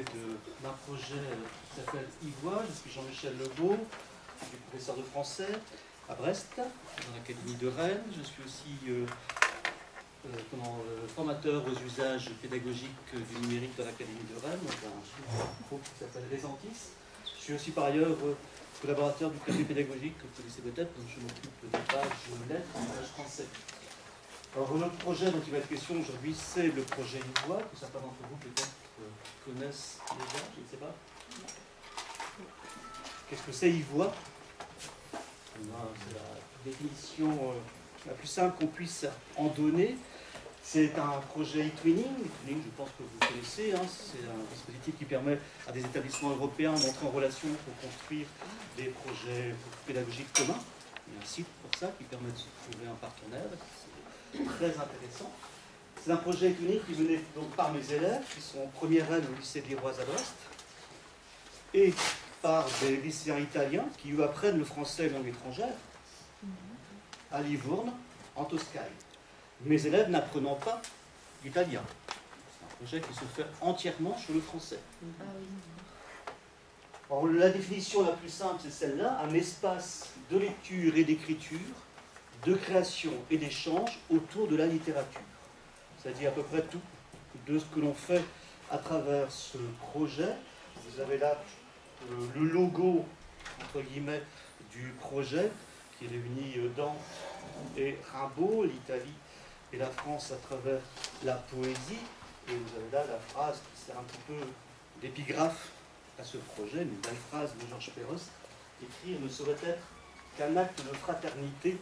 parler d'un projet qui s'appelle i-voix. Je suis Jean-Michel Le Baut, je suis professeur de français à Brest, dans l'Académie de Rennes. Je suis aussi formateur aux usages pédagogiques du numérique dans l'Académie de Rennes, dans un groupe qui s'appelle Les Antis. Je suis aussi par ailleurs collaborateur du Café pédagogique que vous connaissez peut-être, donc je m'occupe des pages lettres en langage français. Alors, notre projet dont il va être question aujourd'hui, c'est le projet i-voix, que certains d'entre vous peut-être connaissent déjà, je ne sais pas. Qu'est-ce que c'est i-voix? C'est la définition la plus simple qu'on puisse en donner. C'est un projet e-twinning, je pense que vous connaissez, hein, c'est un dispositif qui permet à des établissements européens d'entrer en relation pour construire des projets pédagogiques communs. Il y a un site pour ça qui permet de trouver un partenaire, c'est très intéressant. C'est un projet e-twinning qui venait donc par mes élèves, qui sont en première année au lycée de l'Iroise à Brest, et par des lycéens italiens qui apprennent le français et la langue étrangère à Livourne, en Toscane. Mes élèves n'apprenant pas l'italien. C'est un projet qui se fait entièrement sur le français. Ah oui. Alors, la définition la plus simple, c'est celle-là, un espace de lecture et d'écriture, de création et d'échange autour de la littérature. C'est-à-dire à peu près tout de ce que l'on fait à travers ce projet. Vous avez là le logo, entre guillemets, du projet, qui réunit Dante et Rimbaud, l'Italie et la France à travers la poésie. Et vous avez là la phrase qui sert un petit peu d'épigraphe à ce projet, une belle phrase de Georges Perros, écrire ne saurait être qu'un acte de fraternité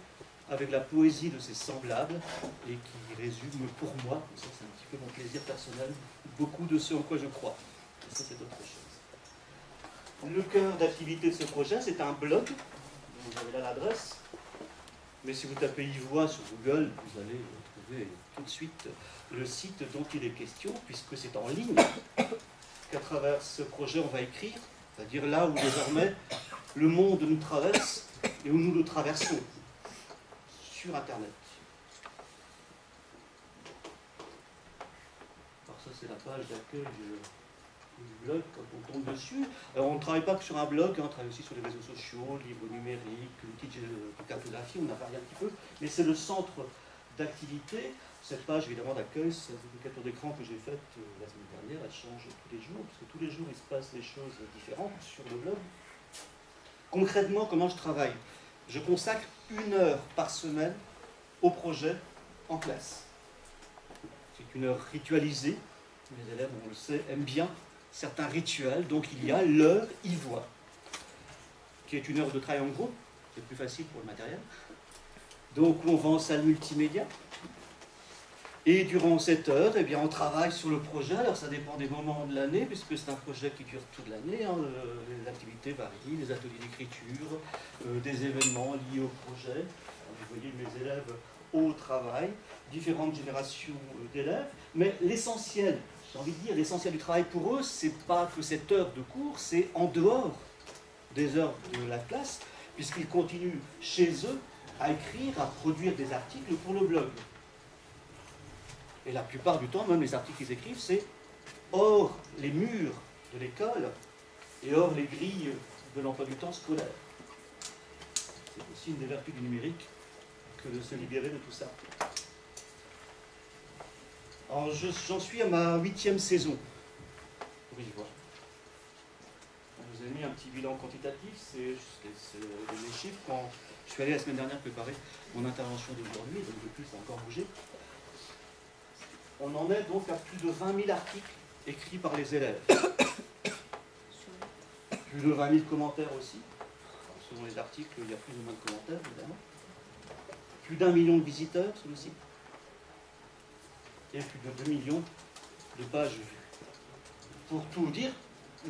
avec la poésie de ses semblables, et qui résume pour moi, ça c'est un petit peu mon plaisir personnel, beaucoup de ce en quoi je crois. Et ça c'est autre chose. Le cœur d'activité de ce projet, c'est un blog, vous avez là l'adresse, mais si vous tapez i-voix sur Google, vous allez trouver tout de suite le site dont il est question, puisque c'est en ligne qu'à travers ce projet on va écrire, c'est-à-dire là où désormais le monde nous traverse et où nous le traversons, sur Internet. Alors ça c'est la page d'accueil du blog quand on tombe dessus. Alors on ne travaille pas que sur un blog, hein, on travaille aussi sur les réseaux sociaux, livres numériques, outils de cartographie, on a varié un petit peu, mais c'est le centre d'activité. Cette page évidemment d'accueil, c'est une capture d'écran que j'ai faite la semaine dernière, elle change tous les jours, parce que tous les jours il se passe des choses différentes sur le blog. Concrètement, comment je travaille? Je consacre 1 heure par semaine au projet en classe. C'est 1 heure ritualisée, mes élèves, on le sait, aiment bien certains rituels, donc il y a l'heure i-voix, qui est 1 heure de travail en groupe, c'est plus facile pour le matériel, donc on va en salle multimédia, et durant cette heure, eh bien, on travaille sur le projet, alors ça dépend des moments de l'année, puisque c'est un projet qui dure toute l'année, hein. L'activité varie, les ateliers d'écriture, des événements liés au projet, alors, vous voyez mes élèves au travail, différentes générations d'élèves, mais l'essentiel, j'ai envie de dire, l'essentiel du travail pour eux, c'est pas que cette heure de cours, c'est en dehors des heures de la classe, puisqu'ils continuent chez eux à écrire, à produire des articles pour le blog. Et la plupart du temps, même les articles qu'ils écrivent, c'est hors les murs de l'école et hors les grilles de l'emploi du temps scolaire. C'est aussi une des vertus du numérique que de se libérer de tout ça. Alors, j'en suis à ma 8e saison pour i-voix. Je vous ai mis un petit bilan quantitatif, c'est les chiffres. Quand je suis allé la semaine dernière préparer mon intervention d'aujourd'hui, donc depuis ça a encore bougé. On en est donc à plus de 20 000 articles écrits par les élèves. Plus de 20 000 commentaires aussi. Alors, selon les articles, il y a plus ou moins de commentaires, évidemment. Plus d'1 million de visiteurs sur le site. Et plus de 2 millions de pages vues. Pour tout vous dire,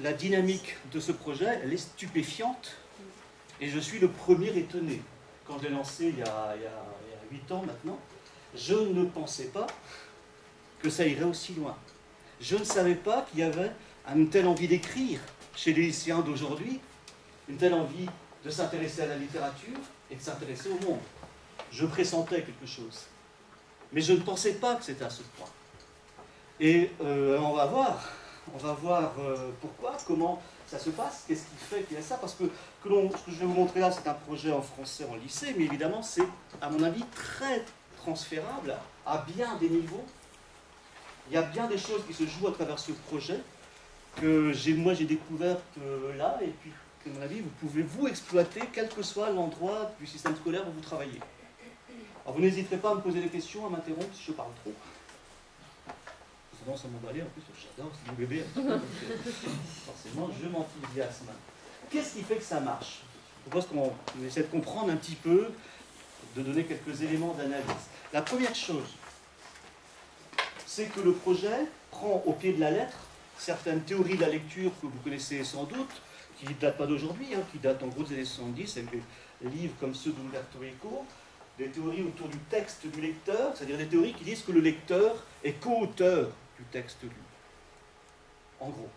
la dynamique de ce projet, elle est stupéfiante. Et je suis le premier étonné. Quand je l'ai lancé il y a 8 ans maintenant, je ne pensais pas que ça irait aussi loin. Je ne savais pas qu'il y avait une telle envie d'écrire chez les lycéens d'aujourd'hui, une telle envie de s'intéresser à la littérature et de s'intéresser au monde. Je pressentais quelque chose. Mais je ne pensais pas que c'était à ce point. Et on va voir On va voir pourquoi, comment ça se passe, qu'est-ce qui fait qu'il y a ça. Parce que ce que je vais vous montrer là, c'est un projet en français en lycée, mais évidemment, c'est, à mon avis, très transférable à bien des niveaux. Il y a bien des choses qui se jouent à travers ce projet que moi j'ai découvert là, et puis, à mon avis, vous pouvez vous exploiter quel que soit l'endroit du système scolaire où vous travaillez. Alors, vous n'hésiterez pas à me poser des questions, à m'interrompre si je parle trop. Souvent, ça m'emballer, en plus, j'adore, c'est mon bébé. Forcément, je m'enthousiasme. Qu'est-ce qui fait que ça marche? Je pense qu'on essaie de comprendre un petit peu, de donner quelques éléments d'analyse. La première chose, c'est que le projet prend au pied de la lettre certaines théories de la lecture que vous connaissez sans doute, qui ne datent pas d'aujourd'hui, hein, qui datent en gros des années 70, avec des livres comme ceux d'Umberto Eco, des théories autour du texte du lecteur, c'est-à-dire des théories qui disent que le lecteur est co-auteur du texte lu. En gros.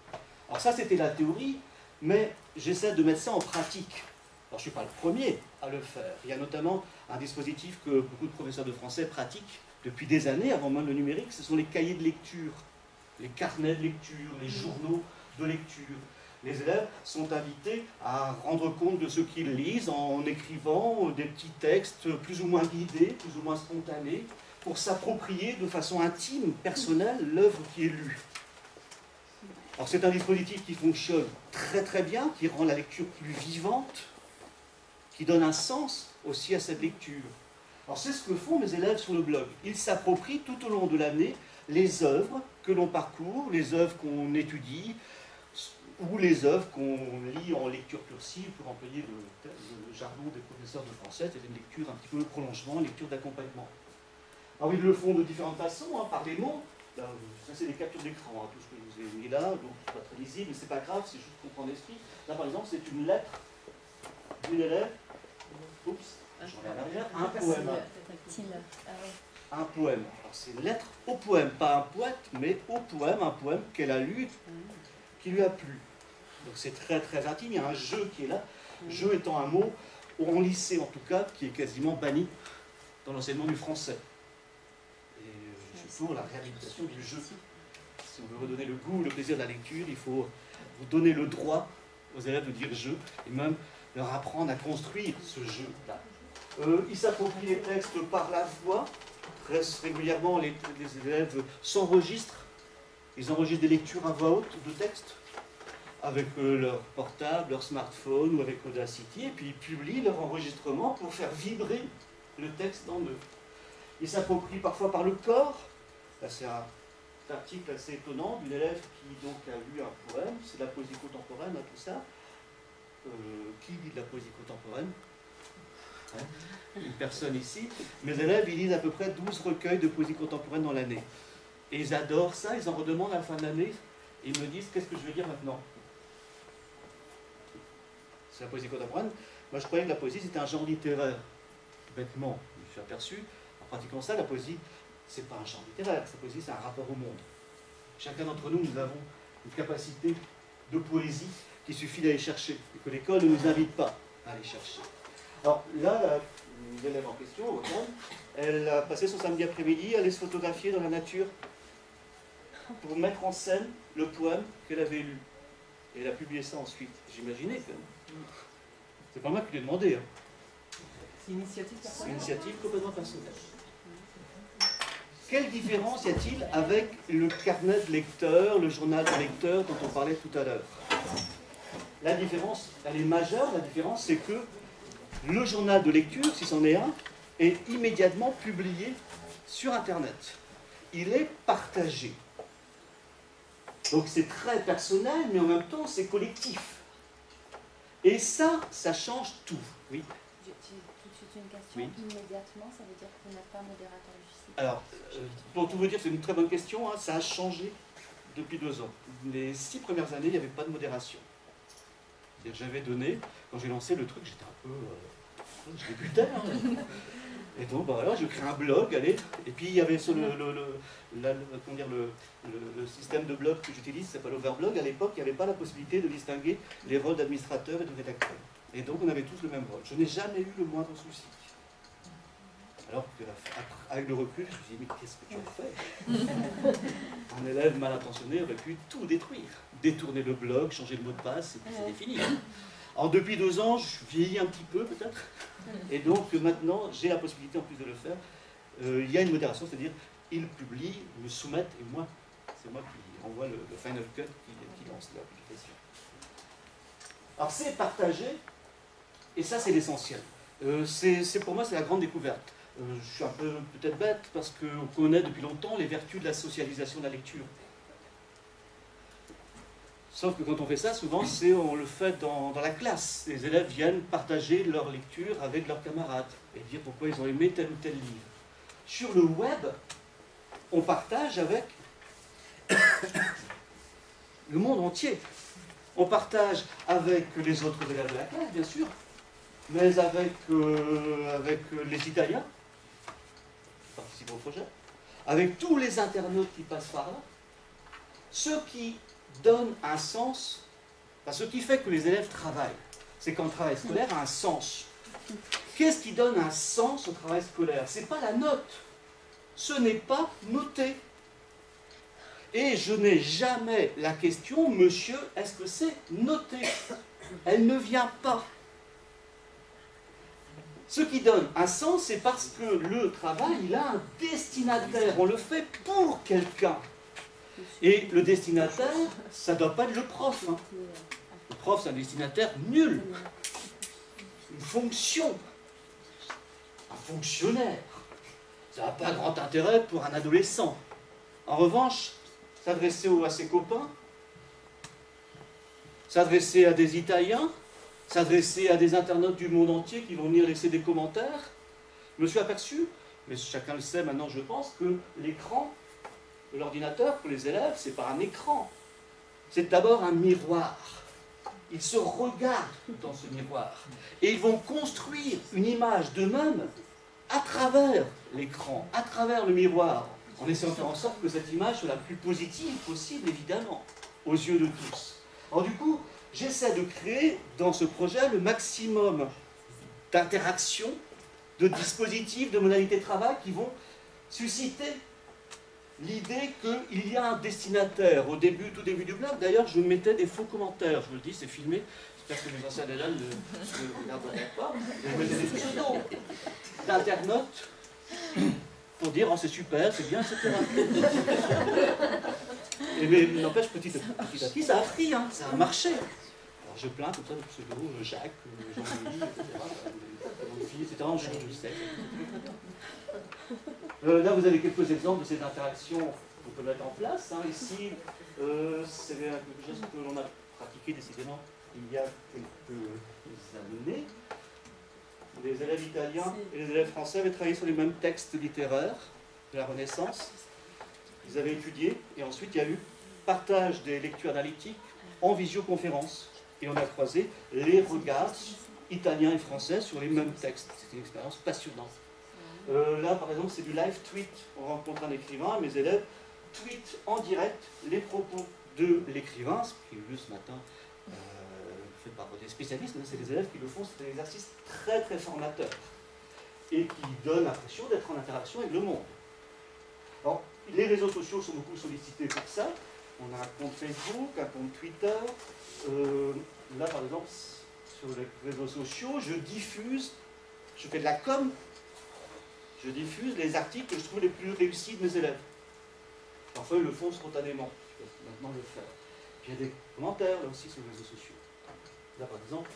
Alors ça, c'était la théorie, mais j'essaie de mettre ça en pratique. Alors je ne suis pas le premier à le faire. Il y a notamment un dispositif que beaucoup de professeurs de français pratiquent depuis des années, avant même le numérique, ce sont les cahiers de lecture, les carnets de lecture, les journaux de lecture. Les élèves sont invités à rendre compte de ce qu'ils lisent en écrivant des petits textes plus ou moins guidés, plus ou moins spontanés, pour s'approprier de façon intime, personnelle, l'œuvre qui est lue. Alors c'est un dispositif qui fonctionne très très bien, qui rend la lecture plus vivante, qui donne un sens aussi à cette lecture. Alors c'est ce que font mes élèves sur le blog. Ils s'approprient tout au long de l'année les œuvres que l'on parcourt, les œuvres qu'on étudie, ou les œuvres qu'on lit en lecture cursive, pour employer le jargon des professeurs de français, c'est une lecture un petit peu de prolongement, une lecture d'accompagnement. Alors ils le font de différentes façons, hein, par des mots. Là, ça c'est des captures d'écran, hein, tout ce que je vous ai mis là, donc c'est pas très lisible, mais c'est pas grave, c'est juste comprendre l'esprit. Là par exemple, c'est une lettre d'une élève, oups, un poème. Un poème. Alors c'est une lettre au poème, pas un poète, mais au poème, un poème qu'elle a lu, qui lui a plu. Donc c'est très très intime, il y a un jeu qui est là, jeu étant un mot, en lycée en tout cas, qui est quasiment banni dans l'enseignement du français. Et je suis pour la réhabilitation du jeu. Si on veut redonner le goût, le plaisir de la lecture, il faut vous donner le droit aux élèves de dire jeu, et même leur apprendre à construire ce jeu-là. Ils s'approprient les textes par la voix, très régulièrement les élèves s'enregistrent. Ils enregistrent des lectures à voix haute de textes avec leur portable, leur smartphone ou avec Audacity, et puis ils publient leur enregistrement pour faire vibrer le texte en eux. Ils s'approprient parfois par le corps. Là, c'est un article assez étonnant d'une élève qui donc a lu un poème, c'est de la poésie contemporaine, hein, tout ça. Qui lit de la poésie contemporaine? Une personne ici. Mes élèves, ils lisent à peu près 12 recueils de poésie contemporaine dans l'année. Et ils adorent ça, ils en redemandent à la fin de l'année, et ils me disent qu'est-ce que je vais dire maintenant. C'est la poésie contemporaine. Moi je croyais que la poésie c'était un genre littéraire. Bêtement, je me suis aperçu, en pratiquant ça, la poésie c'est pas un genre littéraire, la poésie c'est un rapport au monde. Chacun d'entre nous, nous avons une capacité de poésie qu'il suffit d'aller chercher, et que l'école ne nous invite pas à aller chercher. Alors là, l'élève en question, elle a passé son samedi après-midi à aller se photographier dans la nature pour mettre en scène le poème qu'elle avait lu. Et elle a publié ça ensuite. J'imaginais que... C'est pas moi qui lui ai demandé. Hein. C'est une initiative complètement personnelle. Quelle différence y a-t-il avec le carnet de lecteur, le journal de lecteur dont on parlait tout à l'heure? La différence, elle est majeure. La différence, c'est que le journal de lecture, si c'en est un, est immédiatement publié sur Internet. Il est partagé. Donc c'est très personnel, mais en même temps c'est collectif. Et ça, ça change tout. Oui. J'ai une question. Oui. Immédiatement, ça veut dire qu'on n'a pas un modérateur du site. Alors, pour tout vous dire, c'est une très bonne question. Hein. Ça a changé depuis 2 ans. Les 6 premières années, il n'y avait pas de modération. J'avais donné, quand j'ai lancé le truc, j'étais un peu... je débutais, hein. Et donc, bah, voilà, je crée un blog, allez. Et puis, il y avait sur le système de blog que j'utilise, c'est pas l'Overblog. À l'époque, il n'y avait pas la possibilité de distinguer les rôles d'administrateur et de rédacteur. Et donc, on avait tous le même rôle. Je n'ai jamais eu le moindre souci. Alors que, avec le recul, je me suis dit, mais qu'est-ce que tu as fait? Un élève mal intentionné aurait pu tout détruire. Détourner le blog, changer le mot de passe, et puis c'était fini. Alors depuis 2 ans, je vieillis un petit peu peut-être, et donc maintenant, j'ai la possibilité en plus de le faire. Il y a une modération, c'est-à-dire, ils publient, me soumettent, et moi, c'est moi qui envoie le final cut qui lance la publication. Alors c'est partagé, et ça c'est l'essentiel. Pour moi, c'est la grande découverte. Je suis un peu peut-être bête, parce qu'on connaît depuis longtemps les vertus de la socialisation de la lecture. Sauf que quand on fait ça, souvent, on le fait dans la classe. Les élèves viennent partager leur lecture avec leurs camarades et dire pourquoi ils ont aimé tel ou tel livre. Sur le web, on partage avec le monde entier. On partage avec les autres élèves de la classe, bien sûr, mais avec les Italiens qui participent au projet, avec tous les internautes qui passent par là, ceux qui donne un sens, parce que ce qui fait que les élèves travaillent, c'est quand le travail scolaire a un sens. Qu'est-ce qui donne un sens au travail scolaire? Ce n'est pas la note, ce n'est pas noté. Et je n'ai jamais la question, monsieur, est-ce que c'est noté? Elle ne vient pas. Ce qui donne un sens, c'est parce que le travail, il a un destinataire, on le fait pour quelqu'un. Et le destinataire, ça ne doit pas être le prof. Hein. Le prof, c'est un destinataire nul. Une fonction. Un fonctionnaire. Ça n'a pas grand intérêt pour un adolescent. En revanche, s'adresser à ses copains, s'adresser à des Italiens, s'adresser à des internautes du monde entier qui vont venir laisser des commentaires, je me suis aperçu, mais chacun le sait maintenant, je pense, que l'écran... L'ordinateur, pour les élèves, ce n'est pas un écran. C'est d'abord un miroir. Ils se regardent dans ce miroir. Et ils vont construire une image d'eux-mêmes à travers l'écran, à travers le miroir, en essayant de faire en sorte que cette image soit la plus positive possible, évidemment, aux yeux de tous. Alors du coup, j'essaie de créer dans ce projet le maximum d'interactions, de dispositifs, de modalités de travail qui vont susciter l'idée qu'il y a un destinataire. Au début, tout début du blog, d'ailleurs, je mettais des faux commentaires. Je vous le dis, c'est filmé. J'espère que mes anciens élèves ne regarderont pas. Je mettais des pseudos d'internautes pour dire « Oh, c'est super, c'est bien, etc. » Mais n'empêche, petit à petit, ça a pris, hein, ça a marché. Alors, je plains comme ça de pseudos, Jacques, Jean-Louis, etc. En juin 2017. Là, vous avez quelques exemples de ces interactions qu'on peut mettre en place. Hein. Ici, c'est quelque chose que l'on a pratiqué décidément il y a quelques années. Les élèves italiens et les élèves français avaient travaillé sur les mêmes textes littéraires de la Renaissance. Ils avaient étudié et ensuite il y a eu partage des lectures analytiques en visioconférence. Et on a croisé les regards italiens et français sur les mêmes textes. C'était une expérience passionnante. Là, par exemple, c'est du live tweet. On rencontre un écrivain, mes élèves tweetent en direct les propos de l'écrivain, ce qui est vu ce matin, fait par des spécialistes, mais c'est les élèves qui le font, c'est un exercice très très formateur, et qui donne l'impression d'être en interaction avec le monde. Alors, les réseaux sociaux sont beaucoup sollicités pour ça. On a un compte Facebook, un compte Twitter. Là, par exemple, sur les réseaux sociaux, je diffuse, je fais de la com'. Je diffuse les articles que je trouve les plus réussis de mes élèves. Parfois, ils le font spontanément. Je peux maintenant le faire. Puis, il y a des commentaires, là aussi, sur les réseaux sociaux. Là, par exemple,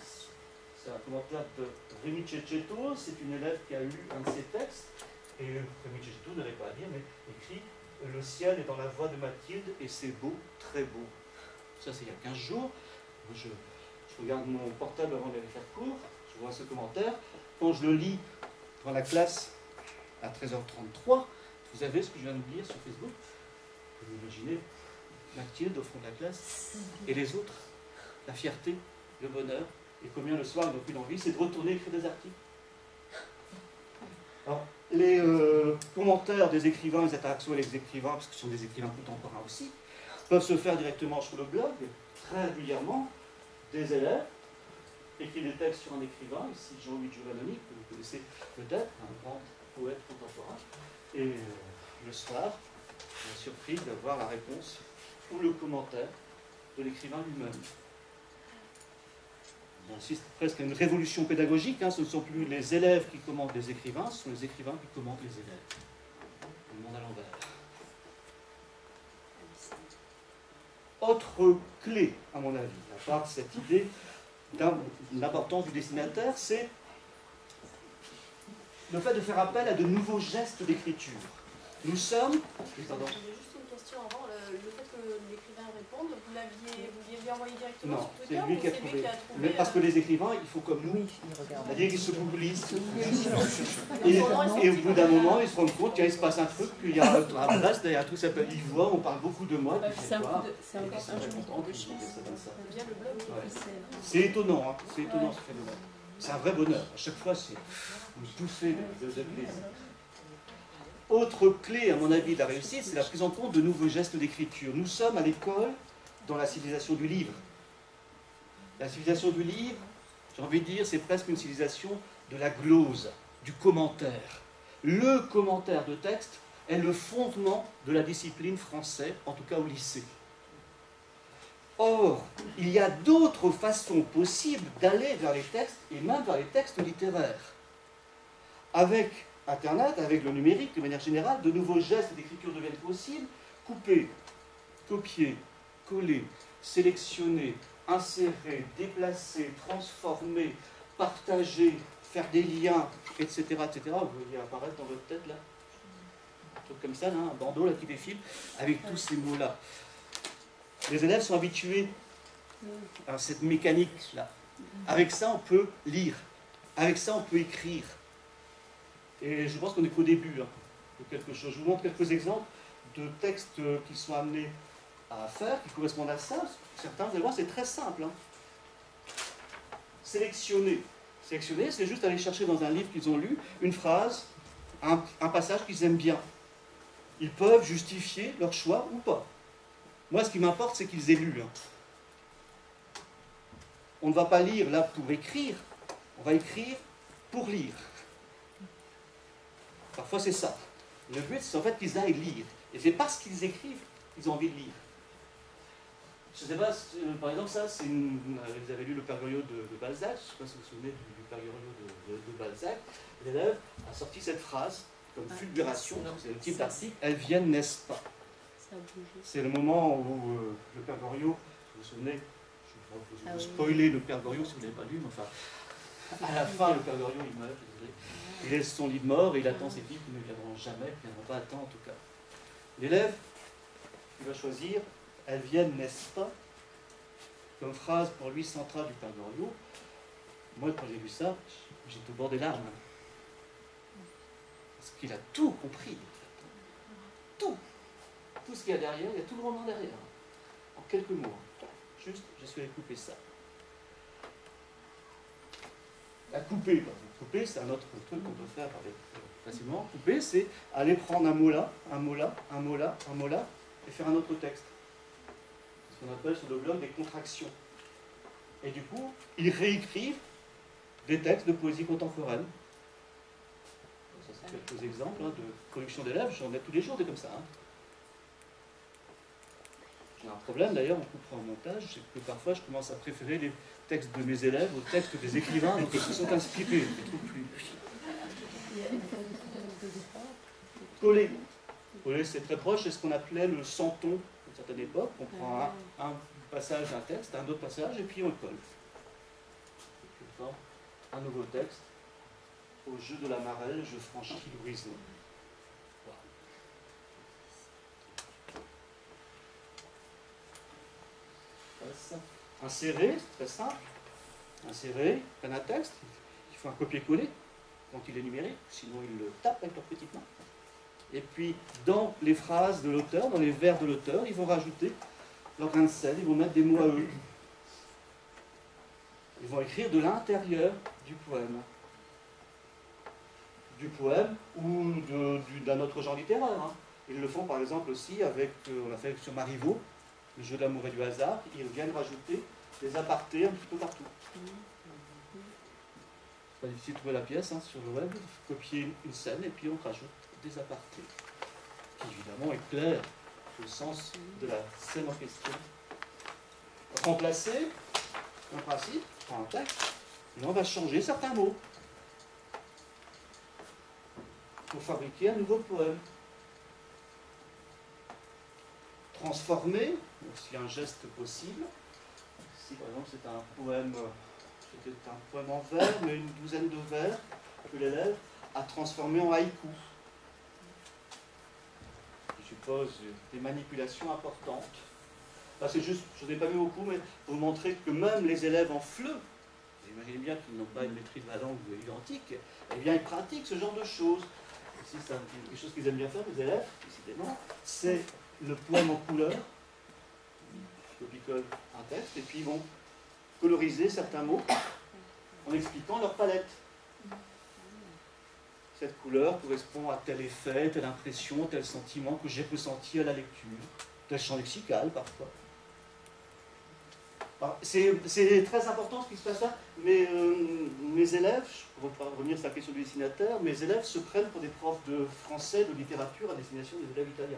c'est un commentaire de Rémi Cecchetto. C'est une élève qui a lu un de ses textes. Et Rémi Cecchetto n'avait pas à dire, mais écrit « Le ciel est dans la voix de Mathilde, et c'est beau, très beau. » Ça, c'est il y a 15 jours. Je regarde mon portable avant d'aller faire cours. Je vois ce commentaire. Quand je le lis dans la classe... à 13h33, vous avez ce que je viens de lire sur Facebook. Vous imaginez Mathilde au fond de la classe et les autres, la fierté, le bonheur, et combien le soir ils n'ont plus l'envie, c'est de retourner écrire des articles. Alors, les commentaires des écrivains, les interactions avec les écrivains, parce que ce sont des écrivains contemporains aussi, peuvent se faire directement sur le blog, très régulièrement, des élèves. Écrivent des textes sur un écrivain, ici Jean-Louis Giovanni, que vous connaissez peut-être, un grand poètes contemporains. Et le soir, on est surpris d'avoir la réponse ou le commentaire de l'écrivain lui-même. On assiste presque à une révolution pédagogique, hein. Ce ne sont plus les élèves qui commentent les écrivains, ce sont les écrivains qui commentent les élèves. Le monde à l'envers. Autre clé, à mon avis, à part cette idée d'importance du destinataire, c'est le fait de faire appel à de nouveaux gestes d'écriture. Nous sommes... Pardon. Avant, le fait que l'écrivain réponde, vous l'aviez envoyé directement non, sur Twitter, lui qui a trouvé. Lui qui a trouvé mais parce que les écrivains, ils font comme nous, c'est-à-dire qu'ils se mobilisent. Et au bout d'un moment, ils se rendent compte qu'il se passe un truc, qu'il y a un Brest, il y a un truc qui s'appelle i-voix, on parle beaucoup de moi. C'est encore un joli chance. C'est étonnant, c'est étonnant ce phénomène. C'est un vrai bonheur, à chaque fois c'est une poussée de plaisir. Autre clé, à mon avis, de la réussite, c'est la prise en compte de nouveaux gestes d'écriture. Nous sommes à l'école dans la civilisation du livre. La civilisation du livre, j'ai envie de dire, c'est presque une civilisation de la glose, du commentaire. Le commentaire de texte est le fondement de la discipline française, en tout cas au lycée. Or, il y a d'autres façons possibles d'aller vers les textes, et même vers les textes littéraires. Avec Internet, avec le numérique, de manière générale, de nouveaux gestes d'écriture deviennent possibles. Couper, copier, coller, sélectionner, insérer, déplacer, transformer, partager, faire des liens, etc. etc. Vous voyez apparaître dans votre tête, là, un truc comme ça, là, un bandeau là, qui défile, avec tous ces mots-là. Les élèves sont habitués à cette mécanique-là. Avec ça, on peut lire. Avec ça, on peut écrire. Et je pense qu'on n'est qu'au début hein, de quelque chose. Je vous montre quelques exemples de textes qui sont amenés à faire, qui correspondent à ça. Certains, vous allez voir, c'est très simple. Hein. Sélectionner. Sélectionner, c'est juste aller chercher dans un livre qu'ils ont lu une phrase, un passage qu'ils aiment bien. Ils peuvent justifier leur choix ou pas. Moi, ce qui m'importe, c'est qu'ils aient lu. Hein. On ne va pas lire là pour écrire, on va écrire pour lire. Parfois, c'est ça. Le but, c'est en fait qu'ils aillent lire. Et c'est parce qu'ils écrivent qu'ils ont envie de lire. Je ne sais pas, par exemple, ça, c'est une... Vous avez lu le Père Goriot de Balzac. Je ne sais pas si vous vous souvenez du Père Goriot de Balzac. L'élève a sorti cette phrase comme fulguration. C'est le type d'article. Elles viennent, n'est-ce pas? C'est le moment où le Père Goriot, vous vous souvenez, je vais vous spoiler le Père Goriot si vous ne l'avez pas lu, mais enfin... À la fin, le Père Goriot, il meurt, il laisse son lit de mort et il attend ses filles qui ne viendront jamais, qui ne viendront pas à temps en tout cas. L'élève, il va choisir « Elles viennent, n'est-ce pas ?» comme phrase pour lui centrale du Père Goriot. Moi, quand j'ai lu ça, j'étais au bord des larmes. Parce qu'il a tout compris. Tout. Tout ce qu'il y a derrière, il y a tout le roman derrière. En quelques mots. Juste, je suis allé couper ça. À couper, couper c'est un autre truc qu'on peut faire avec, facilement. Couper, c'est aller prendre un mot là, un mot là, un mot là, un mot là, et faire un autre texte. C'est ce qu'on appelle sur le blog des contractions. Et du coup, ils réécrivent des textes de poésie contemporaine. Ça, c'est quelques exemples hein, de production d'élèves, j'en ai tous les jours, des comme ça. Hein. J'ai un problème d'ailleurs, on coupera en montage, c'est que parfois je commence à préférer les textes de mes élèves aux textes des écrivains qui se sont inspirés, je ne trouve plus. Coller. Coller, c'est très proche, c'est ce qu'on appelait le centon à une certaine époque. On prend un passage d'un texte, un autre passage, et puis on le colle. On forme un nouveau texte. Au jeu de la marelle, je franchis l'horizon. Insérer, c'est très simple. Insérer, prennent un texte, il faut un copier-coller quand il est numérique, sinon ils le tapent avec leurs petites mains. Et puis, dans les phrases de l'auteur, dans les vers de l'auteur, ils vont rajouter leur grain de sel, ils vont mettre des mots à eux. Ils vont écrire de l'intérieur du poème. Du poème ou d'un autre genre littéraire. Hein. Ils le font par exemple aussi avec, on l'a fait sur Marivaux, le jeu de l'amour et du hasard, ils viennent rajouter des apartés un petit peu partout. Pas difficile de trouver la pièce hein, sur le web, copier une scène et puis on rajoute des apartés, qui évidemment éclairent le sens de la scène en question. Remplacer, en principe, par un texte, mais on va changer certains mots pour fabriquer un nouveau poème. Transformer, aussi un geste possible. Si par exemple c'est un poème, c'était un poème en vers, mais une douzaine de vers que l'élève a transformé en haïku. Je suppose des manipulations importantes. Enfin, c'est juste, je n'ai pas vu beaucoup, mais pour vous montrer que même les élèves en FLE, j'imagine bien qu'ils n'ont pas une maîtrise de la langue identique, eh bien ils pratiquent ce genre de choses. Ici, c'est quelque chose qu'ils aiment bien faire, les élèves, décidément, c'est le poème en couleur. Je picole un texte et puis ils vont coloriser certains mots en expliquant leur palette. Cette couleur correspond à tel effet, telle impression, tel sentiment que j'ai ressenti à la lecture, tel champ lexical parfois. C'est très important ce qui se passe là, mais mes élèves, je vais revenir sur la question du dessinateur, mes élèves se prennent pour des profs de français, de littérature à destination des élèves italiens.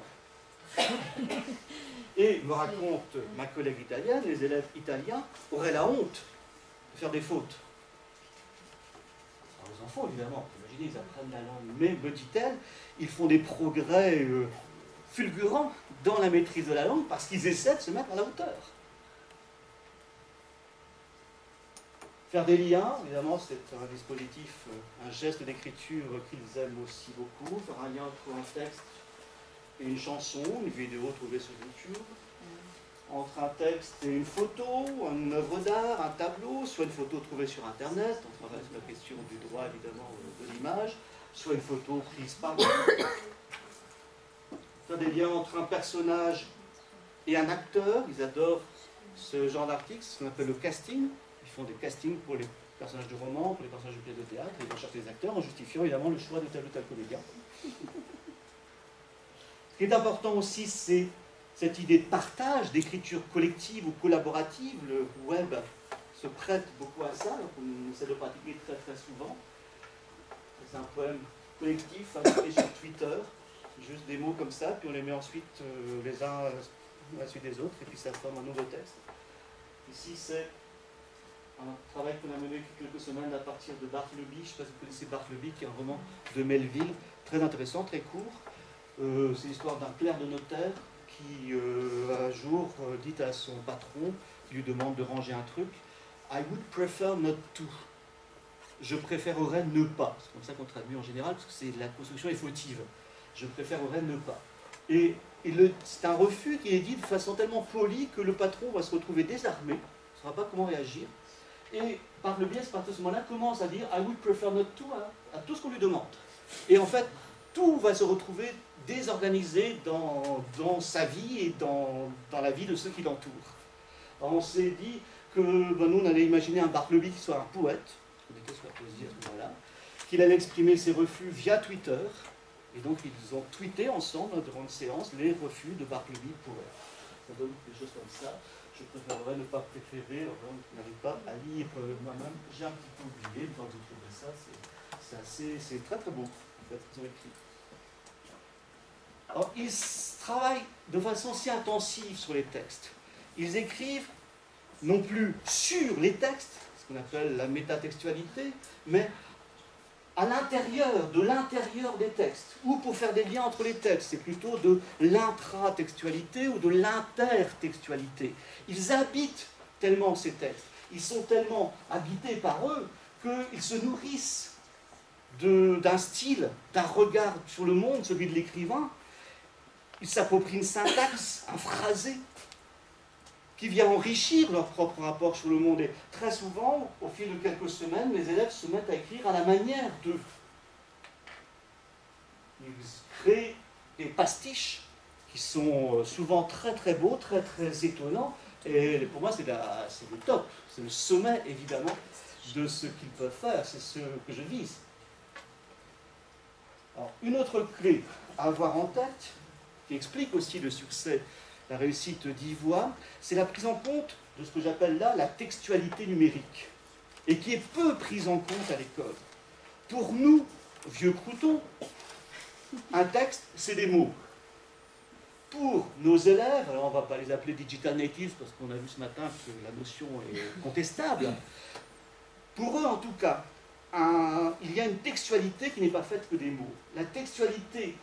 Et me raconte ma collègue italienne, les élèves italiens auraient la honte de faire des fautes. Alors, les enfants, évidemment, imaginez, ils apprennent la langue, mais, me dit-elle, ils font des progrès fulgurants dans la maîtrise de la langue parce qu'ils essaient de se mettre à la hauteur. Faire des liens, évidemment, c'est un dispositif, un geste d'écriture qu'ils aiment aussi beaucoup. Faire un lien entre un texte et une chanson, une vidéo trouvée sur YouTube, entre un texte et une photo, une œuvre d'art, un tableau, soit une photo trouvée sur Internet, on travaille sur la question du droit, évidemment, de l'image, soit une photo prise par moi. Faire des liens entre un personnage et un acteur, ils adorent ce genre d'article, ce qu'on appelle le casting. Ils font des castings pour les personnages de romans, pour les personnages de pièces de théâtre, et ils recherchent des acteurs en justifiant évidemment le choix de tel ou tel comédien. Ce qui est important aussi, c'est cette idée de partage, d'écriture collective ou collaborative. Le web se prête beaucoup à ça, donc on essaie de pratiquer très très souvent. C'est un poème collectif fabriqué sur Twitter, juste des mots comme ça, puis on les met ensuite les uns à la suite des autres, et puis ça forme un nouveau texte. Ici, c'est un travail qu'on a mené il y a quelques semaines à partir de Bartleby. Je ne sais pas si vous connaissez Bartleby, qui est un roman de Melville, très intéressant, très court. C'est l'histoire d'un clerc de notaire qui, un jour, dit à son patron, qui lui demande de ranger un truc, « I would prefer not to ». Je préférerais ne pas. C'est comme ça qu'on traduit en général, parce que c'est la construction est fautive. Je préférerais ne pas. Et c'est un refus qui est dit de façon tellement polie que le patron va se retrouver désarmé, il ne saura pas comment réagir. Et par le biais, à partir de ce moment-là, commence à dire « I would prefer not to » à tout ce qu'on lui demande. Et en fait, tout va se retrouver désorganisé dans sa vie et dans la vie de ceux qui l'entourent. On s'est dit que nous, on allait imaginer un Bartleby qui soit un poète, qu'il allait exprimer ses refus via Twitter. Et donc, ils ont tweeté ensemble, durant une séance, les refus de Bartleby pour elle. Ça donne des choses comme ça. Je préférerais ne pas préférer, je n'arrive pas à lire moi-même. J'ai un petit peu oublié, quand vous trouvez ça, c'est très très beau, en fait, ils ont écrit. Alors, ils travaillent de façon si intensive sur les textes. Ils écrivent non plus sur les textes, ce qu'on appelle la métatextualité, mais à l'intérieur, de l'intérieur des textes, ou pour faire des liens entre les textes, c'est plutôt de l'intratextualité ou de l'intertextualité. Ils habitent tellement ces textes, ils sont tellement habités par eux, qu'ils se nourrissent d'un style, d'un regard sur le monde, celui de l'écrivain. Ils s'approprient une syntaxe, un phrasé, qui vient enrichir leur propre rapport sur le monde. Et très souvent, au fil de quelques semaines, les élèves se mettent à écrire à la manière d'eux. Ils créent des pastiches qui sont souvent très très beaux, très très étonnants. Et pour moi, c'est le top, c'est le sommet évidemment de ce qu'ils peuvent faire, c'est ce que je vise. Alors, une autre clé à avoir en tête, qui explique aussi le succès, la réussite d'Ivoix, c'est la prise en compte de ce que j'appelle là la textualité numérique. et qui est peu prise en compte à l'école. Pour nous, vieux croutons, un texte, c'est des mots. Pour nos élèves, alors on ne va pas les appeler digital natives parce qu'on a vu ce matin que la notion est contestable, pour eux en tout cas, il y a une textualité qui n'est pas faite que des mots. La textualité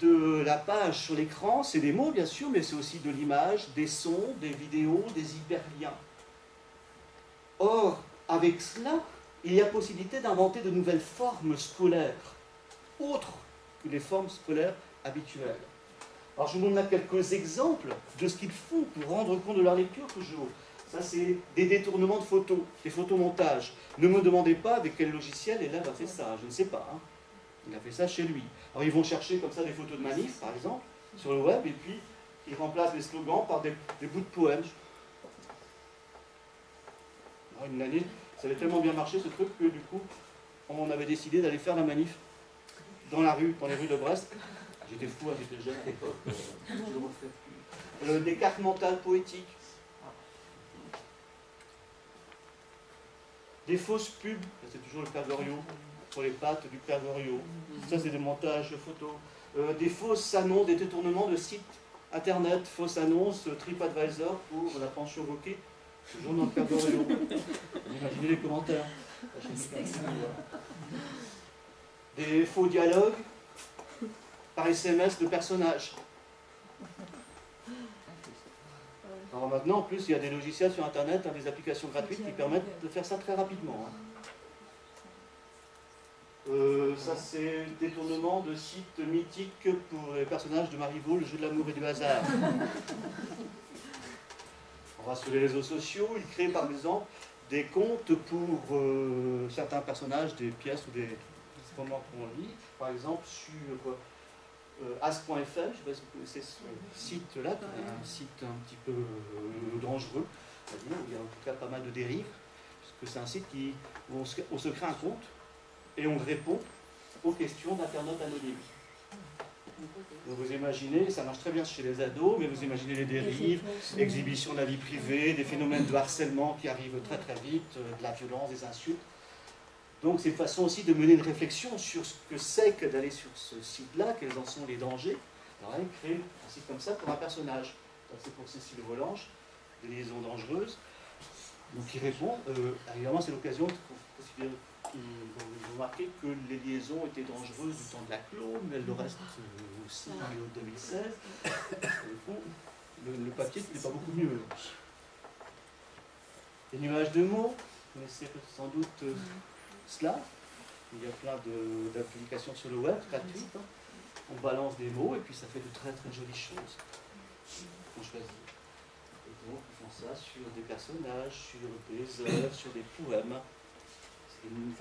de la page sur l'écran, c'est des mots bien sûr, mais c'est aussi de l'image, des sons, des vidéos, des hyperliens. Or, avec cela, il y a possibilité d'inventer de nouvelles formes scolaires, autres que les formes scolaires habituelles. Alors, je vous donne quelques exemples de ce qu'ils font pour rendre compte de leur lecture, toujours. Ça, c'est des détournements de photos, des photomontages. Ne me demandez pas avec quel logiciel l'élève a fait ça, je ne sais pas. Hein. Il a fait ça chez lui. Alors, ils vont chercher comme ça des photos de manifs, par exemple, sur le web, et puis ils remplacent les slogans par des bouts de poèmes. Alors, une année, ça avait tellement bien marché, ce truc, que du coup, on avait décidé d'aller faire la manif dans la rue, dans les rues de Brest. J'étais fou, j'étais jeune à l'époque, je le refais plus. Des cartes mentales poétiques. Des fausses pubs, c'est toujours le Père Goriot, sur les pattes du Père Goriot. Ça, c'est des montages photos. Des fausses annonces, des détournements de sites internet, fausses annonces, TripAdvisor pour la pension roquée, toujours dans le Père Goriot. Imaginez les commentaires. Des faux dialogues. Par SMS de personnages. Alors maintenant, en plus, il y a des logiciels sur Internet, hein, des applications gratuites qui permettent de faire ça très rapidement. Hein. Ça, c'est le détournement de sites mythiques pour les personnages de Marivaux, le jeu de l'amour et du hasard. On va sur les réseaux sociaux, ils créent par exemple des comptes pour certains personnages, des pièces ou des romans qu'on lit, par exemple sur... Ask.fm, je ne sais pas si vous connaissez ce site-là, un site un petit peu dangereux, il y a en tout cas pas mal de dérives, puisque c'est un site où on se crée un compte et on répond aux questions d'internautes anonymes. Donc vous imaginez, ça marche très bien chez les ados, mais vous imaginez les dérives, exhibition de la vie privée, des phénomènes de harcèlement qui arrivent très très vite, de la violence, des insultes. Donc c'est une façon aussi de mener une réflexion sur ce que c'est que d'aller sur ce site-là, quels en sont les dangers. Alors elle crée un site comme ça pour un personnage. C'est pour Cécile Volange, des Liaisons dangereuses. Donc il répond, évidemment c'est l'occasion de remarquer que les liaisons étaient dangereuses du temps de la clone, mais elles le restent aussi en 2016. Le papier n'est pas beaucoup mieux. Les nuages de mots, mais c'est sans doute... cela, il y a plein d'applications sur le web, gratuites, on balance des mots et puis ça fait de très très jolies choses qu'on choisit. Et donc on fait ça sur des personnages, sur des œuvres, sur des poèmes. C'est une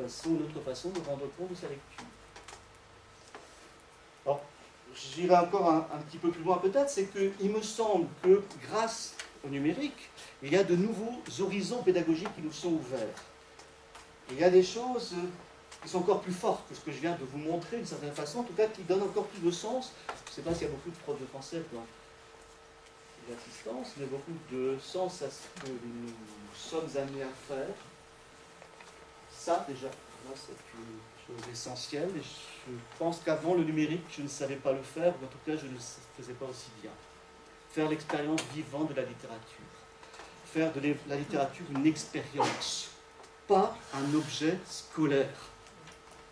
autre façon de rendre compte de sa lecture. Alors, j'irai encore un petit peu plus loin peut-être, c'est qu'il me semble que grâce au numérique, il y a de nouveaux horizons pédagogiques qui nous sont ouverts. Et il y a des choses qui sont encore plus fortes que ce que je viens de vous montrer, d'une certaine façon, en tout cas qui donnent encore plus de sens. Je ne sais pas s'il y a beaucoup de profs de français dans l'assistance, mais beaucoup de sens à ce que nous sommes amenés à faire. Ça, déjà, c'est une chose essentielle. Et je pense qu'avant le numérique, je ne savais pas le faire, ou en tout cas, je ne le faisais pas aussi bien. Faire l'expérience vivante de la littérature. Faire de la littérature une expérience. Pas un objet scolaire.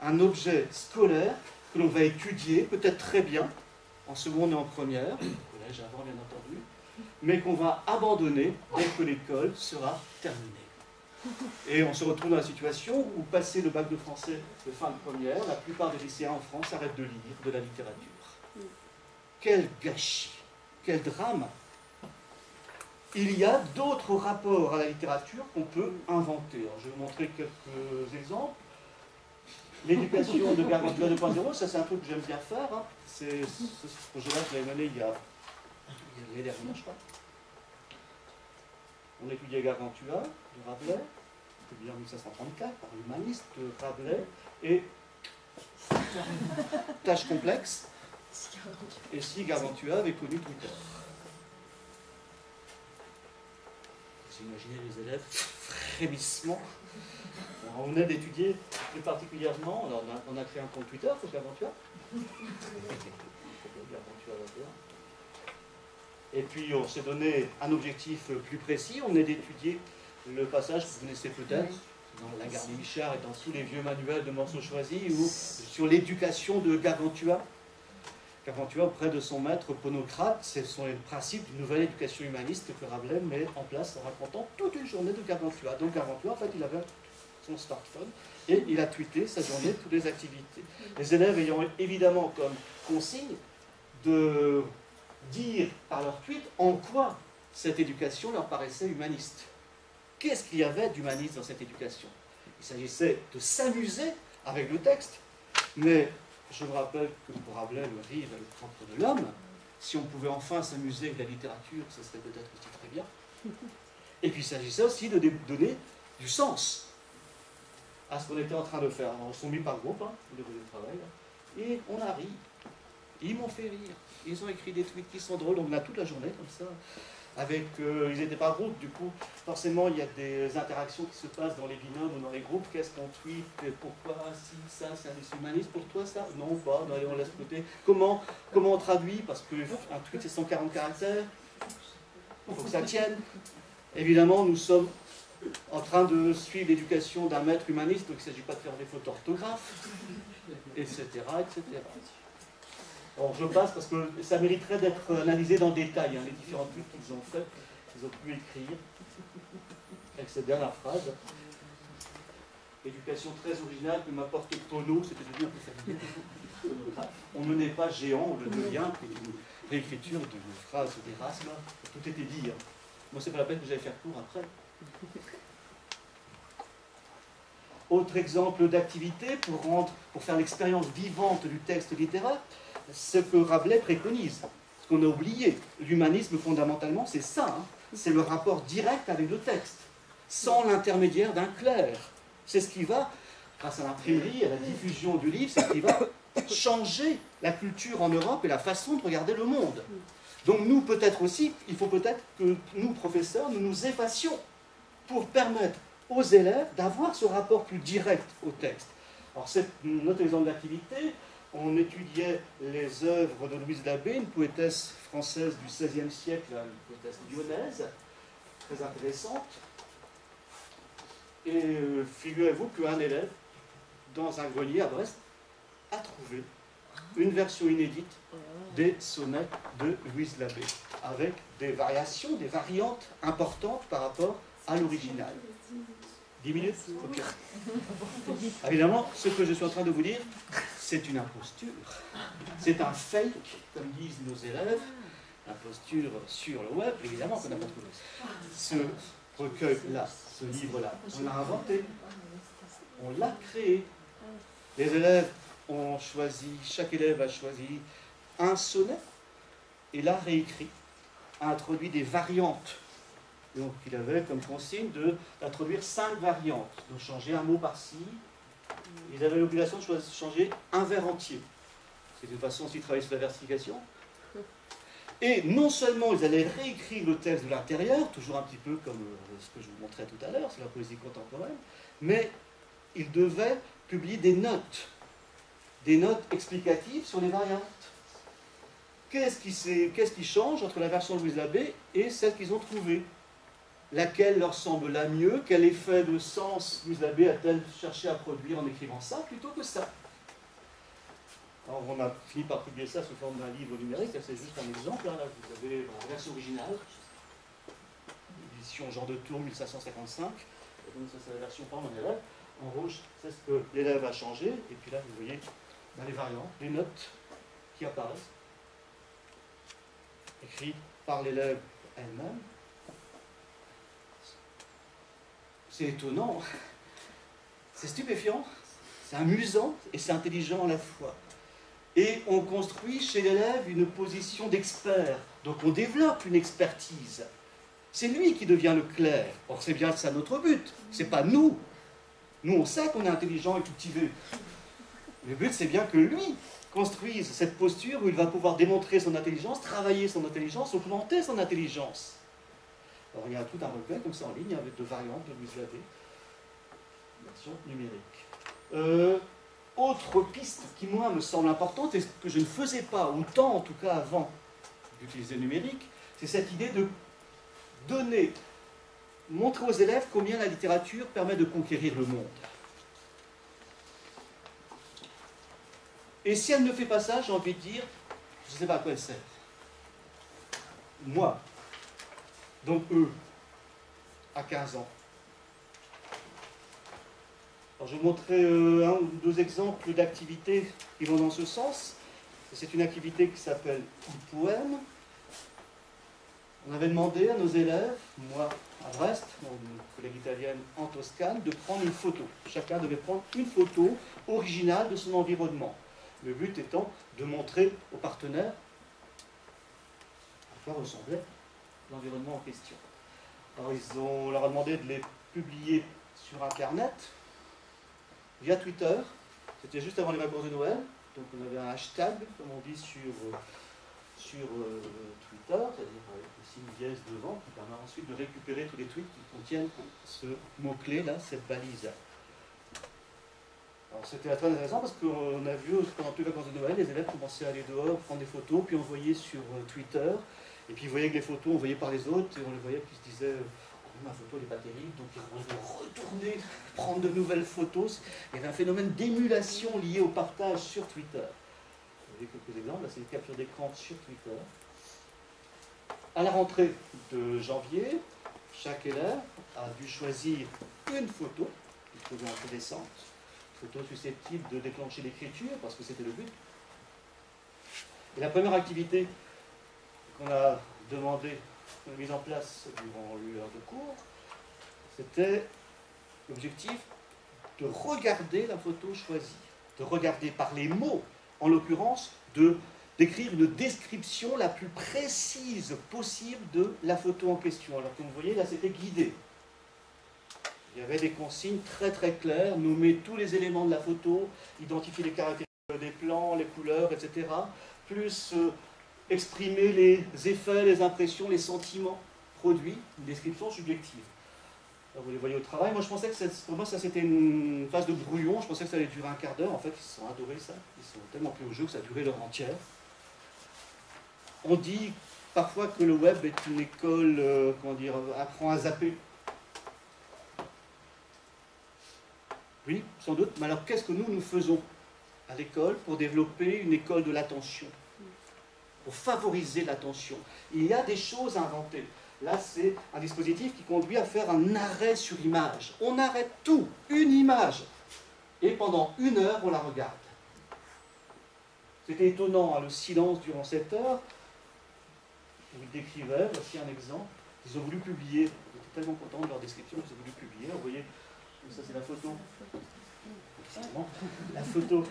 Un objet scolaire que l'on va étudier, peut-être très bien, en seconde et en première, au collège avant bien entendu, mais qu'on va abandonner dès que l'école sera terminée. Et on se retrouve dans la situation où, passer le bac de français de fin de première, la plupart des lycéens en France arrêtent de lire de la littérature. Quel gâchis, quel drame! Il y a d'autres rapports à la littérature qu'on peut inventer. Alors, je vais vous montrer quelques exemples. L'éducation de Gargantua 2.0, ça c'est un truc que j'aime bien faire. Hein. Ce projet-là, je l'avais mené l'année dernière, je crois. On étudiait Gargantua, de Rabelais, publié en 1534 par l'humaniste Rabelais, et Tâches complexes, et si Gargantua avait connu Twitter. Imaginez les élèves frémissement. On venait d'étudier plus particulièrement, on a créé un compte Twitter, Fausse Aventure. Et puis on s'est donné un objectif plus précis, on venait d'étudier le passage que vous connaissez peut-être, dans Lagarde et Michard et dans tous les vieux manuels de morceaux choisis, ou sur l'éducation de Gargantua. Gargantua auprès de son maître Ponocrate, ce sont les principes d'une nouvelle éducation humaniste que Rabelais met en place en racontant toute une journée de Gargantua. Donc Gargantua, en fait, il avait son smartphone et il a tweeté sa journée, toutes les activités. Les élèves ayant évidemment comme consigne de dire par leur tweet en quoi cette éducation leur paraissait humaniste. Qu'est-ce qu'il y avait d'humaniste dans cette éducation? Il s'agissait de s'amuser avec le texte, mais je me rappelle que pour Rabelais, le rire est le propre de l'homme. Si on pouvait enfin s'amuser avec la littérature, ce serait peut-être aussi très bien. Et puis il s'agissait aussi de donner du sens à ce qu'on était en train de faire. Alors, on s'est mis par groupe, hein, au début du travail, là, et on a ri. Ils m'ont fait rire. Ils ont écrit des tweets qui sont drôles. On a toute la journée comme ça. Avec, ils étaient par groupe, du coup, forcément, il y a des interactions qui se passent dans les binômes ou dans les groupes. Qu'est-ce qu'on tweet? Pourquoi? Si, ça, c'est un humaniste. Pour toi, ça? Non, pas. Non, allez, on laisse côté. Comment on traduit? Parce qu'un tweet, c'est 140 caractères. Il faut que ça tienne. Évidemment, nous sommes en train de suivre l'éducation d'un maître humaniste, donc il ne s'agit pas de faire des fautes d'orthographe, etc., etc. Alors je passe parce que ça mériterait d'être analysé dans le détail, hein, les différents tweets qu'ils ont faits, qu'ils ont pu écrire, avec cette dernière phrase. Éducation très originale que m'apporte Pono, c'était devenu un peu familier. On ne naît pas géant, on le devient, une réécriture de phrases d'Erasme, tout était dit. Hein. Moi, c'est pas la peine que j'aille faire cours après. Autre exemple d'activité pour faire l'expérience vivante du texte littéraire, ce que Rabelais préconise, ce qu'on a oublié. L'humanisme, fondamentalement, c'est ça. Hein. C'est le rapport direct avec le texte, sans l'intermédiaire d'un clerc. C'est ce qui va, grâce à l'imprimerie et à la diffusion du livre, c'est ce qui va changer la culture en Europe et la façon de regarder le monde. Donc nous, peut-être aussi, il faut peut-être que nous, professeurs, nous nous effacions pour permettre aux élèves d'avoir ce rapport plus direct au texte. Alors c'est notre exemple d'activité. On étudiait les œuvres de Louise Labé, une poétesse française du XVIe siècle, une poétesse lyonnaise, très intéressante. Et figurez-vous qu'un élève, dans un grenier à Brest, a trouvé une version inédite des sonnets de Louise Labé, avec des variations, des variantes importantes par rapport à l'original. 10 minutes okay. Évidemment, ce que je suis en train de vous dire, c'est une imposture. C'est un fake, comme disent nos élèves. Imposture sur le web, évidemment qu'on n'a pas trouvé. Ce recueil-là, ce livre-là, on l'a inventé. On l'a créé. Les élèves ont choisi, chaque élève a choisi un sonnet et l'a réécrit, a introduit des variantes. Donc il avait comme consigne d'introduire 5 variantes, de changer un mot par-ci. Ils avaient l'obligation de changer un vers entier. C'est une façon aussi de travailler sur la versification. Et non seulement ils allaient réécrire le texte de l'intérieur, toujours un petit peu comme ce que je vous montrais tout à l'heure, c'est la poésie contemporaine, mais ils devaient publier des notes explicatives sur les variantes. Qu'est-ce qui change entre la version de Louise Labé et celle qu'ils ont trouvée? Laquelle leur semble la mieux? Quel effet de sens Louise Labé a-t-elle cherché à produire en écrivant ça plutôt que ça? Alors on a fini par publier ça sous forme d'un livre numérique, c'est juste un exemple, hein. Là, vous avez la version originale, édition Jean de Tour 1555, donc ça c'est la version par mon élève, en rouge c'est ce que l'élève a changé, et puis là vous voyez dans les variantes, les notes qui apparaissent, écrites par l'élève elle-même. C'est étonnant, c'est stupéfiant, c'est amusant et c'est intelligent à la fois. Et on construit chez l'élève une position d'expert, donc on développe une expertise. C'est lui qui devient le clerc. Or c'est bien ça notre but, c'est pas nous. Nous on sait qu'on est intelligent et cultivé. Le but c'est bien que lui construise cette posture où il va pouvoir démontrer son intelligence, travailler son intelligence, augmenter son intelligence. Alors il y a tout un recueil comme ça en ligne avec de variantes de Louise Labé, version numérique. Autre piste qui moi me semble importante et que je ne faisais pas autant en tout cas avant d'utiliser le numérique, c'est cette idée de donner, montrer aux élèves combien la littérature permet de conquérir le monde. Et si elle ne fait pas ça, j'ai envie de dire, je ne sais pas à quoi elle sert. Moi, donc eux, à 15 ans. Alors je vais vous montrer un ou deux exemples d'activités qui vont dans ce sens. C'est une activité qui s'appelle « poème ». On avait demandé à nos élèves, moi à Brest, mon collègue italienne en Toscane, de prendre une photo. Chacun devait prendre une photo originale de son environnement. Le but étant de montrer aux partenaires à quoi ressemblait l'environnement en question. Alors on leur a demandé de les publier sur Internet, via Twitter. C'était juste avant les vacances de Noël, donc on avait un hashtag, comme on dit, sur Twitter, c'est-à-dire avec le signe dièse devant, qui permet ensuite de récupérer tous les tweets qui contiennent ce mot-clé, là, cette balise. Alors c'était très intéressant parce qu'on a vu pendant toutes les vacances de Noël, les élèves commençaient à aller dehors, prendre des photos, puis envoyer sur Twitter, et puis ils voyaient que les photos envoyées par les autres, et on les voyait qui se disaient « ma photo n'est pas terrible », donc ils vont retourner, prendre de nouvelles photos. Il y avait un phénomène d'émulation lié au partage sur Twitter. Vous avez quelques exemples, là c'est une capture d'écran sur Twitter. À la rentrée de janvier, chaque élève a dû choisir une photo qu'il trouvait intéressante, une photo susceptible de déclencher l'écriture, parce que c'était le but. Et la première activité qu'on a demandé, mise en place durant l'heure de cours, c'était l'objectif de regarder la photo choisie, de regarder par les mots, en l'occurrence, d'écrire une description la plus précise possible de la photo en question. Alors comme vous voyez, là c'était guidé. Il y avait des consignes très très claires, nommer tous les éléments de la photo, identifier les caractéristiques des plans, les couleurs, etc. Plus exprimer les effets, les impressions, les sentiments produits, une description subjective. Là, vous les voyez au travail. Moi, je pensais que pour moi, ça c'était une phase de brouillon. Je pensais que ça allait durer un quart d'heure. En fait, ils se sont adorés ça. Ils sont tellement pris au jeu que ça a duré l'heure entière. On dit parfois que le web est une école, comment dire, apprend à zapper. Oui, sans doute. Mais alors, qu'est-ce que nous faisons à l'école pour développer une école de l'attention, pour favoriser l'attention? Il y a des choses inventées. Là, c'est un dispositif qui conduit à faire un arrêt sur image. On arrête tout, une image, et pendant une heure, on la regarde. C'était étonnant, hein, le silence durant cette heure. Je vous le décrivais, voici un exemple. Ils ont voulu publier, j'étais tellement content de leur description, ils ont voulu publier. Vous voyez, ça c'est la photo. La photo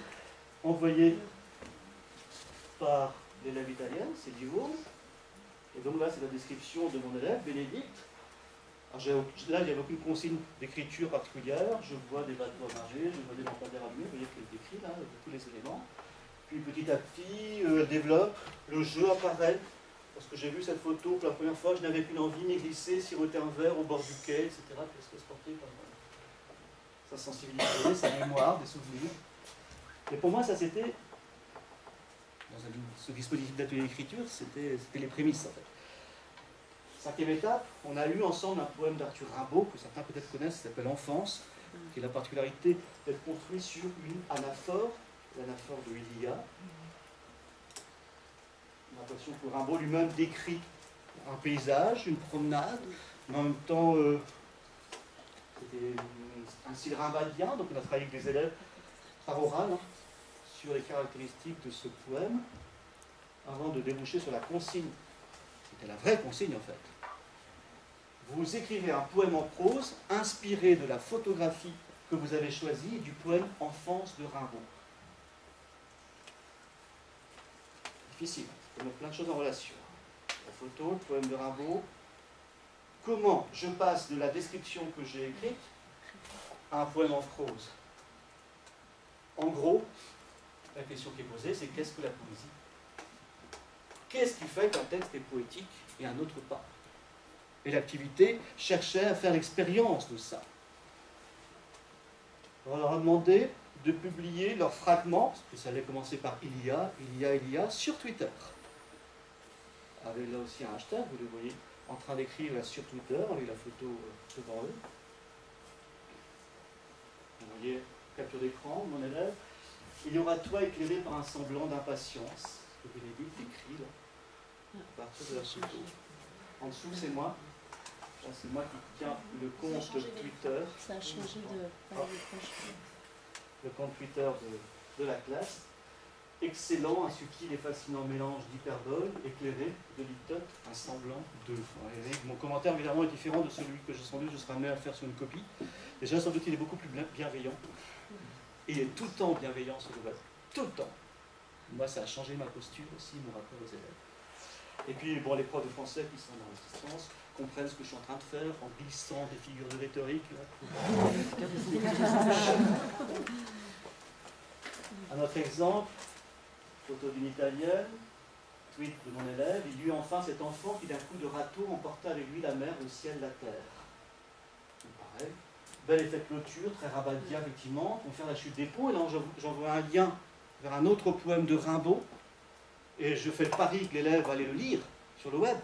envoyée par l'élève italien, c'est Livourne. Et donc là, c'est la description de mon élève, Bénédicte. Alors, là, il n'y avait aucune consigne d'écriture particulière. Je vois des bateaux à marger, je vois des lampadaires allumés. Vous voyez qu'elle décrit là, tous les éléments. Puis petit à petit, elle développe. Le jeu apparaît. Parce que j'ai vu cette photo pour la première fois, je n'avais qu'une envie, ni glisser, siroter un verre au bord du quai, etc. Qu'est-ce que se portait par sa sensibilité, sa mémoire, des souvenirs. Et pour moi, ça c'était... Ce dispositif d'atelier d'écriture, c'était les prémices en fait. Cinquième étape, on a lu ensemble un poème d'Arthur Rimbaud, que certains peut-être connaissent, qui s'appelle Enfance, qui a la particularité d'être construit sur une anaphore, l'anaphore de Ilia. On a l'impression que Rimbaud lui-même décrit un paysage, une promenade, mais en même temps, c'était un style rimbadien, donc on a travaillé avec des élèves par oral. Hein, sur les caractéristiques de ce poème, avant de déboucher sur la consigne. C'était la vraie consigne en fait. Vous écrivez un poème en prose, inspiré de la photographie que vous avez choisie, du poème « Enfance » de Rimbaud. Difficile, on met plein de choses en relation. La photo, le poème de Rimbaud. Comment je passe de la description que j'ai écrite à un poème en prose? En gros, la question qui est posée, c'est qu'est-ce que la poésie? Qu'est-ce qui fait qu'un texte est poétique et un autre pas? et l'activité cherchaient à faire l'expérience de ça. On leur a demandé de publier leurs fragments, parce que ça allait commencer par Ilia, sur Twitter. Avec là aussi un hashtag, vous le voyez, en train d'écrire sur Twitter, avec la photo devant eux. Vous voyez, capture d'écran, mon élève. Il y aura toi éclairé par un semblant d'impatience. Le Bénédicte écrit là, à partir de la photo. En dessous, c'est moi. Là, c'est moi qui tiens le compte Twitter. Ça a changé de... Le compte Twitter de la classe. Excellent, un subtil et fascinant mélange d'hyperbole, éclairé, de litote, un semblant de... Mon commentaire, évidemment, est différent de celui que sans doute je serai amené à faire sur une copie. Déjà, sans doute, il est beaucoup plus bienveillant. Et il est tout le temps bienveillant, sur le web. Tout le temps. Moi, ça a changé ma posture aussi, mon rapport aux élèves. Et puis, bon, les profs de français qui sont dans la distance comprennent ce que je suis en train de faire en glissant des figures de rhétorique. Un autre exemple, photo d'une italienne, tweet de mon élève, il eut enfin cet enfant qui d'un coup de râteau emporta avec lui la mer, le ciel, la terre. Pareil, bel effet de clôture, très rabadia effectivement, pour faire la chute des ponts, et là j'envoie un lien vers un autre poème de Rimbaud, et je fais le pari que l'élève allait le lire sur le web,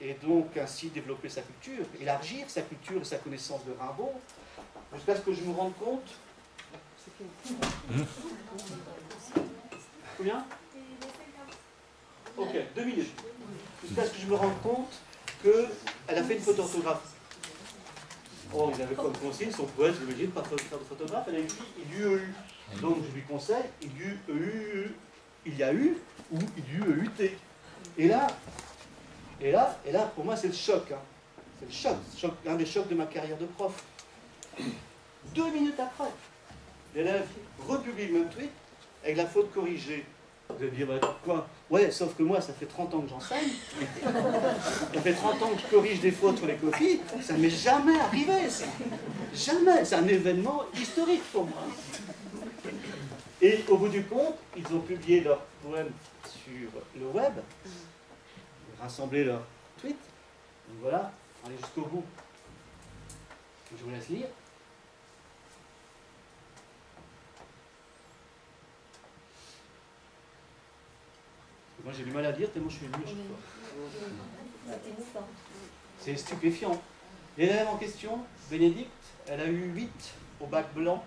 et donc ainsi développer sa culture, élargir sa culture et sa connaissance de Rimbaud, jusqu'à ce que je me rende compte. Combien ? Ok, 2 minutes. Jusqu'à ce que je me rende compte qu'elle a fait une faute d'orthographe. Oh, ils avaient comme conseil, son poète, je me dis, de ne pas faire de photographe, elle a écrit il y a eu. Donc je lui conseille il y a eu ou il y a eu t. Et là, pour moi, c'est le choc. Hein. C'est le choc, l'un des chocs de ma carrière de prof. 2 minutes après, l'élève republie le même tweet avec la faute corrigée. Je vais dire, bah, quoi ? Ouais, sauf que moi, ça fait 30 ans que j'enseigne. Ça fait 30 ans que je corrige des fautes sur les copies. Ça ne m'est jamais arrivé, ça. Jamais. C'est un événement historique pour moi. Et au bout du compte, ils ont publié leurs poèmes sur le web, rassemblé leurs tweets. Donc voilà, on est jusqu'au bout. Je vous laisse lire. Moi j'ai du mal à lire tellement je suis nul. C'est stupéfiant. L'élève en question, Bénédicte, elle a eu 8 au bac blanc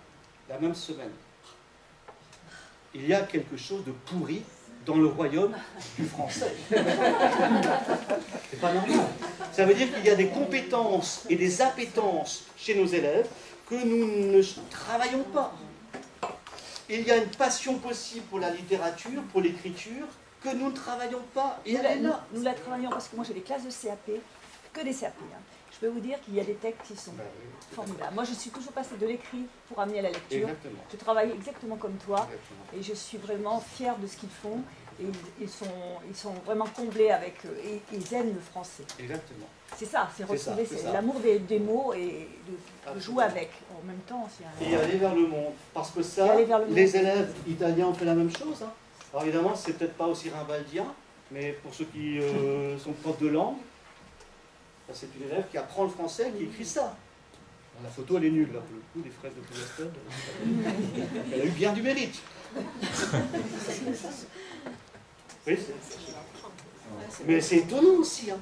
la même semaine. Il y a quelque chose de pourri dans le royaume du français. C'est pas normal. Ça veut dire qu'il y a des compétences et des appétences chez nos élèves que nous ne travaillons pas. Il y a une passion possible pour la littérature, pour l'écriture, que nous ne travaillons pas. Et nous la travaillons parce que moi j'ai des classes de CAP, que des CAP. Hein. Je peux vous dire qu'il y a des textes qui sont formidables. Moi je suis toujours passée de l'écrit pour amener à la lecture. Exactement. Je travaille exactement comme toi et je suis vraiment fière de ce qu'ils font. Et ils sont vraiment comblés avec eux et ils aiment le français. Exactement. C'est ça, c'est retrouver l'amour des mots et de jouer avec en même temps. Et aller vers le monde. Parce que ça, les élèves italiens ont fait la même chose. Hein. Alors évidemment, c'est peut-être pas aussi rimbaldien, mais pour ceux qui sont profs de langue, c'est une élève qui apprend le français et qui écrit ça. Alors, la photo, elle est nulle, là, pour le coup, des fraises de Poulaston. Elle a eu bien du mérite. Oui, mais c'est étonnant aussi. Hein.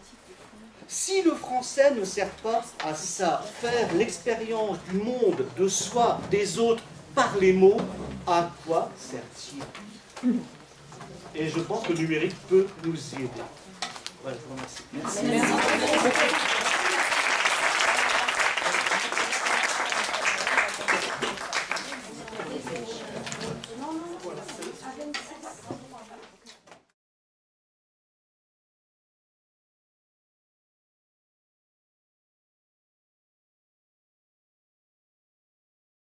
Si le français ne sert pas à ça, faire l'expérience du monde, de soi, des autres, par les mots, à quoi sert-il ? Et je pense que le numérique peut nous aider. Voilà, je vous remercie. Merci.